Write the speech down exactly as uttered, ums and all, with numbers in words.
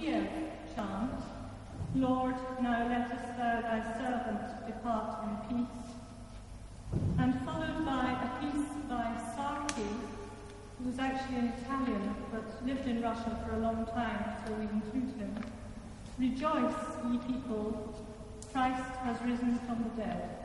Hear, chant, Lord, now let us thou thy servant depart in peace. And followed by a piece by Sarki, who was actually an Italian but lived in Russia for a long time, so we include him. Rejoice, ye people, Christ has risen from the dead.